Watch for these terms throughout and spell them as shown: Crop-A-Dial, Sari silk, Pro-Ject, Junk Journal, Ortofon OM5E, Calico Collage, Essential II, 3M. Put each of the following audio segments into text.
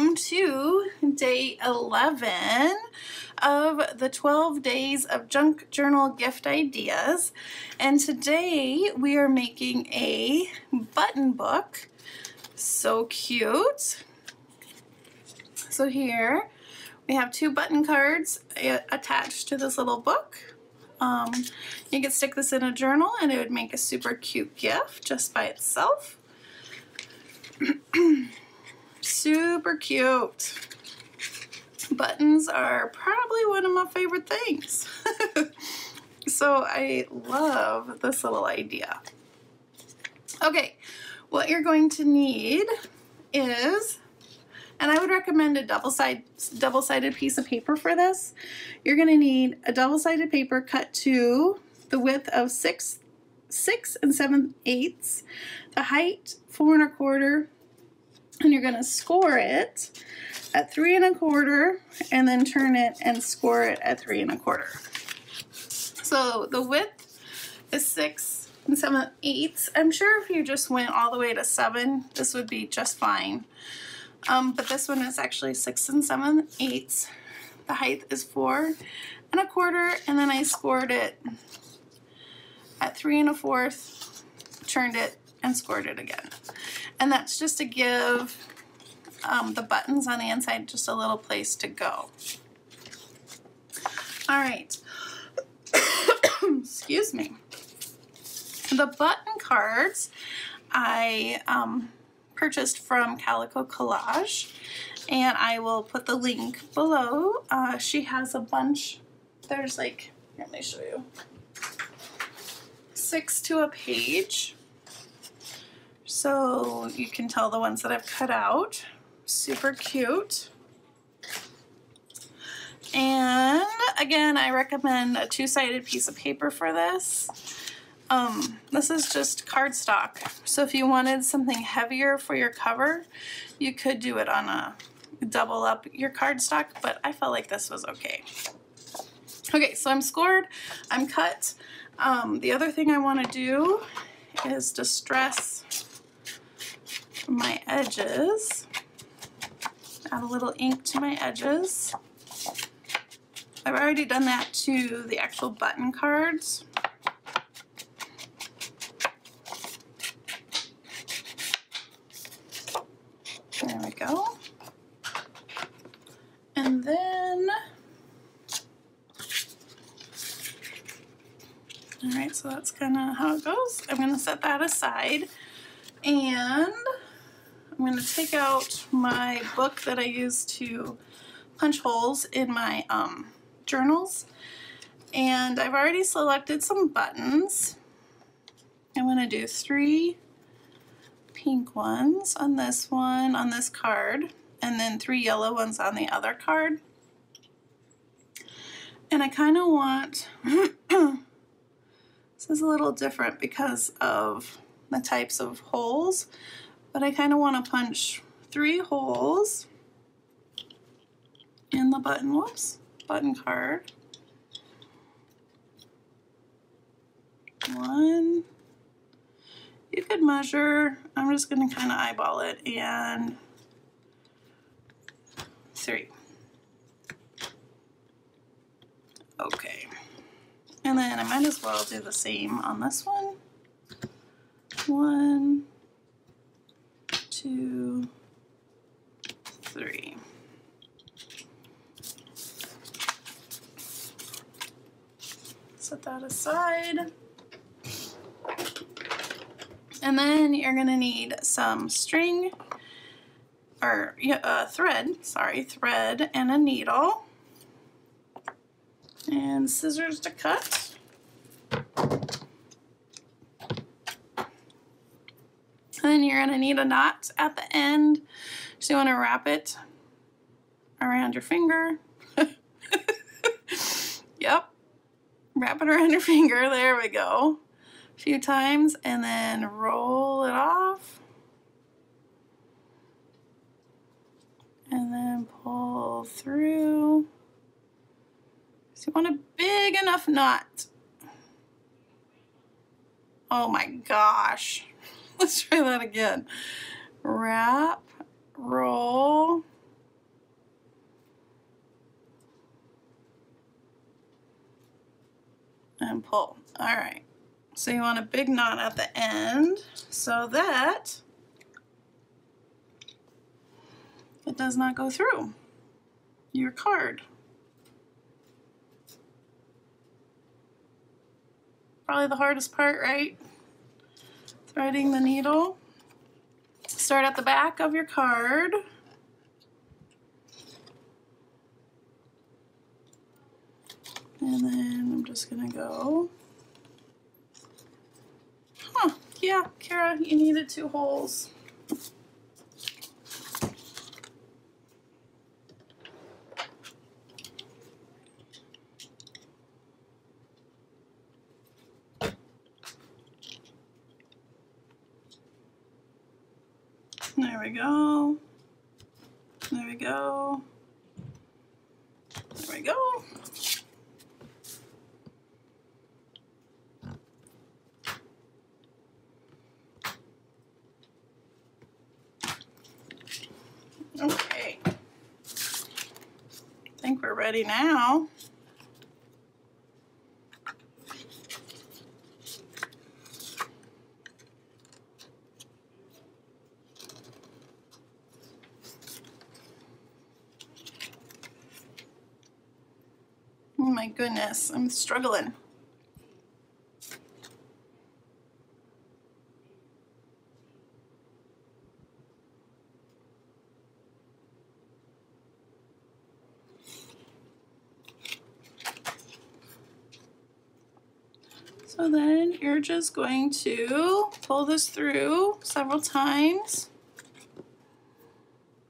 Welcome to day 11 of the 12 days of junk journal gift ideas, and today we are making a button book. So cute. So here we have two button cards attached to this little book. You could stick this in a journal and it would make a super cute gift just by itself. Super cute. Buttons are probably one of my favorite things. So I love this little idea. Okay, what you're going to need is, and I would recommend a double-sided piece of paper for this. You're going to need a double-sided paper cut to the width of 6 7/8, the height 4 1/4, and you're going to score it at 3 1/4 and then turn it and score it at 3 1/4. So the width is 6 7/8. I'm sure if you just went all the way to 7, this would be just fine. But this one is actually 6 7/8. The height is 4 1/4, and then I scored it at 3 1/4, turned it and scored it again. And that's just to give the buttons on the inside just a little place to go. All right, excuse me. The button cards I purchased from Calico Collage, and I will put the link below. She has a bunch. There's like, let me show you, 6 to a page. So you can tell the ones that I've cut out. Super cute. And again, I recommend a two-sided piece of paper for this. This is just cardstock. So if you wanted something heavier for your cover, you could do it on a double up your cardstock, but I felt like this was okay. Okay, so I'm scored, I'm cut. The other thing I want to do is distress my edges, add a little ink to my edges. I've already done that to the actual button cards. There we go. And then, all right, so that's kind of how it goes. I'm gonna set that aside, and I'm going to take out my book that I use to punch holes in my journals, and I've already selected some buttons. I'm going to do 3 pink ones on this one, on this card, and then 3 yellow ones on the other card. And I kind of want, this is a little different because of the types of holes, but I kind of want to punch 3 holes in the button, whoops, button card. 1, you could measure, I'm just going to kind of eyeball it, and 3. Okay, and then I might as well do the same on this one. 1, 2, 3. Set that aside. And then you're gonna need some string, or thread and a needle and scissors to cut. Then you're going to need a knot at the end, so you want to wrap it around your finger. Yep, wrap it around your finger, there we go, a few times, and then roll it off, and then pull through. So you want a big enough knot. Oh my gosh. Let's try that again. Wrap, roll, and pull. All right, so you want a big knot at the end so that it does not go through your card. Probably the hardest part, right? Threading the needle. Start at the back of your card. And then I'm just gonna go. Huh, yeah, Kara, you needed 2 holes. There we go. There we go. There we go. Okay. I think we're ready now. My goodness, I'm struggling. So then you're just going to pull this through several times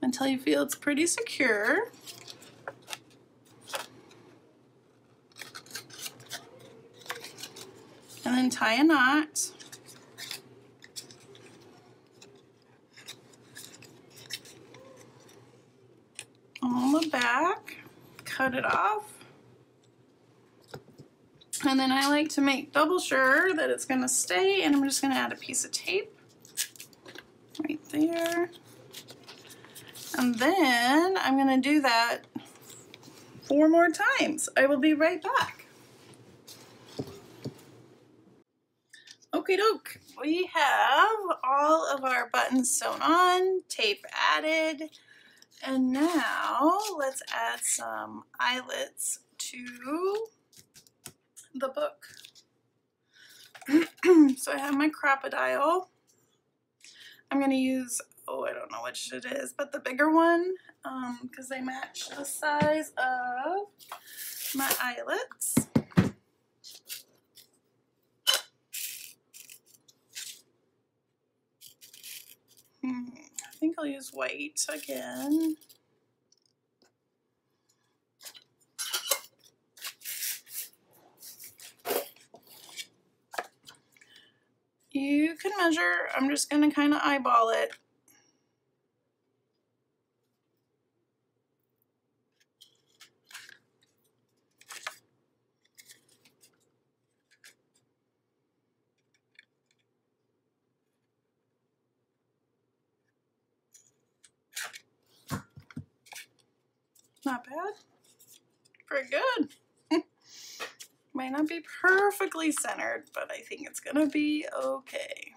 until you feel it's pretty secure. And then tie a knot. On the back, cut it off. And then I like to make double sure that it's gonna stay, and I'm just gonna add a piece of tape right there. And then I'm gonna do that 4 more times. I will be right back. Okie doke, we have all of our buttons sewn on, tape added, and now let's add some eyelets to the book. So I have my Crop-A-Dial. I'm going to use, oh, I don't know which it is, but the bigger one, because they match the size of my eyelets. I think I'll use white again. You can measure. I'm just going to kind of eyeball it. Not bad. Pretty good. Might not be perfectly centered, but I think it's gonna be okay.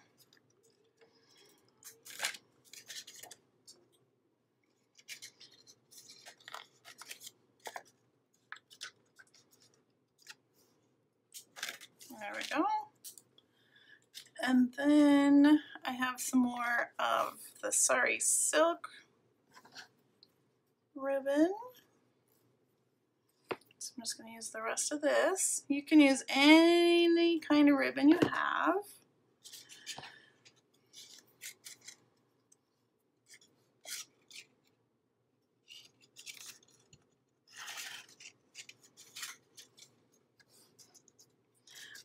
There we go. And then I have some more of the Sari silk ribbon. So I'm just going to use the rest of this. You can use any kind of ribbon you have.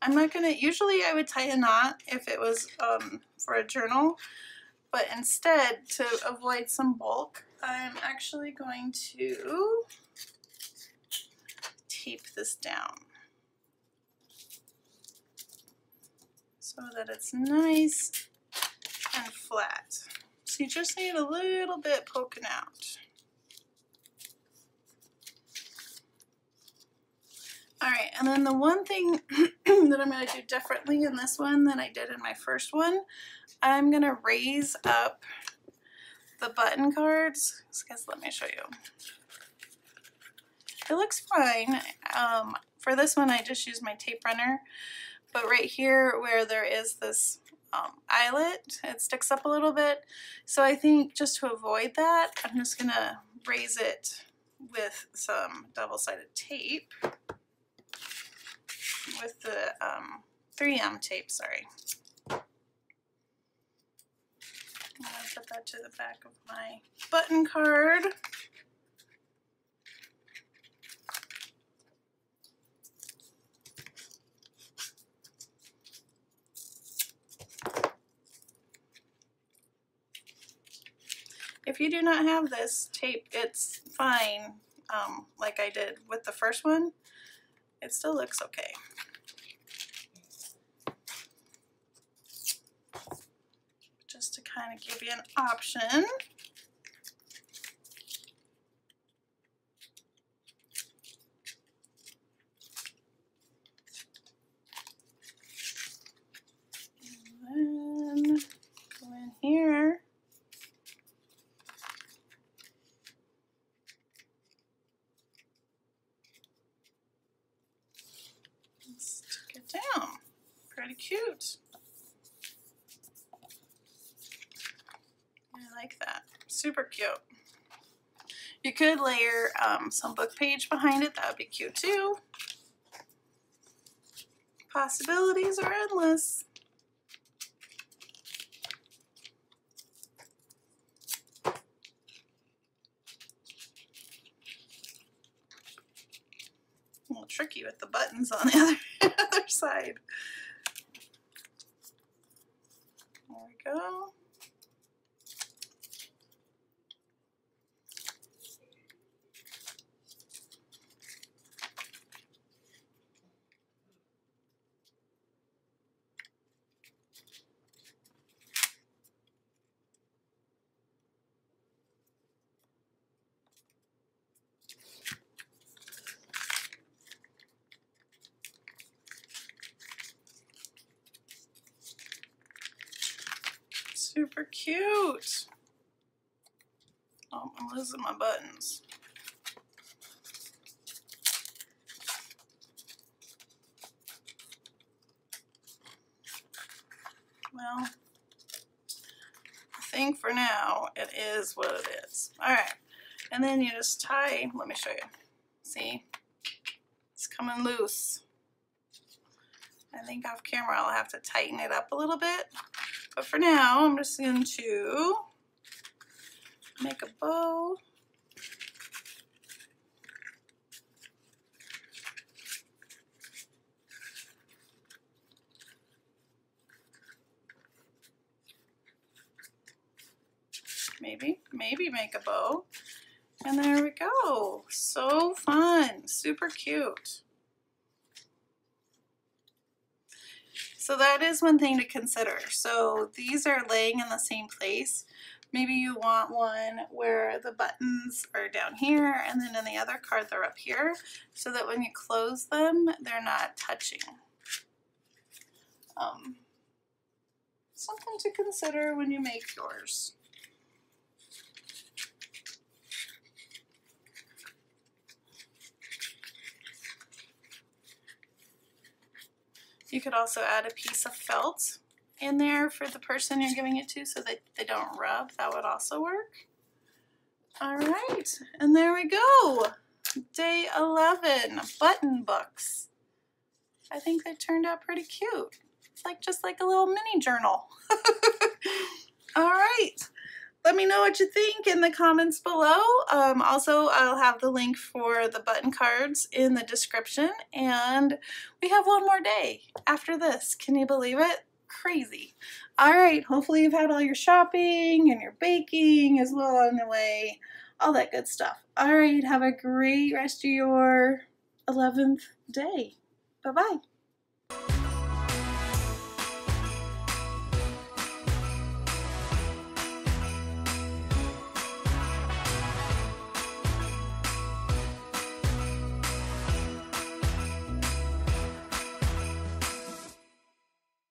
I'm not going to, usually I would tie a knot if it was for a journal, but instead, to avoid some bulk, I'm actually going to tape this down so that it's nice and flat. So you just need a little bit poking out. All Alright, and then the one thing that I'm going to do differently in this one than I did in my first one, I'm going to raise up the button cards. Because let me show you. It looks fine. For this one, I just used my tape runner. But right here where there is this eyelet, it sticks up a little bit. So I think just to avoid that, I'm just going to raise it with some double-sided tape. With the 3M tape, sorry. I'm going to put that to the back of my button card. If you do not have this tape, it's fine, like I did with the first one. It still looks okay. Just to kind of give you an option. And then go in here. Down. Pretty cute. I like that. Super cute. You could layer some book page behind it. That would be cute too. Possibilities are endless. A little tricky with the buttons on the other side. There we go. Super cute. Oh, I'm losing my buttons. Well, I think for now it is what it is. All right, and then you just tie. Let me show you. See, it's coming loose. I think off camera I'll have to tighten it up a little bit. But for now, I'm just going to make a bow. Maybe make a bow. And there we go. So fun. Super cute. So that is one thing to consider. So these are laying in the same place. Maybe you want one where the buttons are down here and then in the other card they're up here so that when you close them, they're not touching. Something to consider when you make yours. You could also add a piece of felt in there for the person you're giving it to so that they don't rub. That would also work. All right, and there we go. Day 11, button books. I think they turned out pretty cute. It's like just like a little mini journal. All right. Let me know what you think in the comments below. Also, I'll have the link for the button cards in the description. And we have one more day after this. Can you believe it? Crazy. All right. Hopefully you've had all your shopping and your baking as well on the way. All that good stuff. All right. Have a great rest of your 11th day. Bye-bye.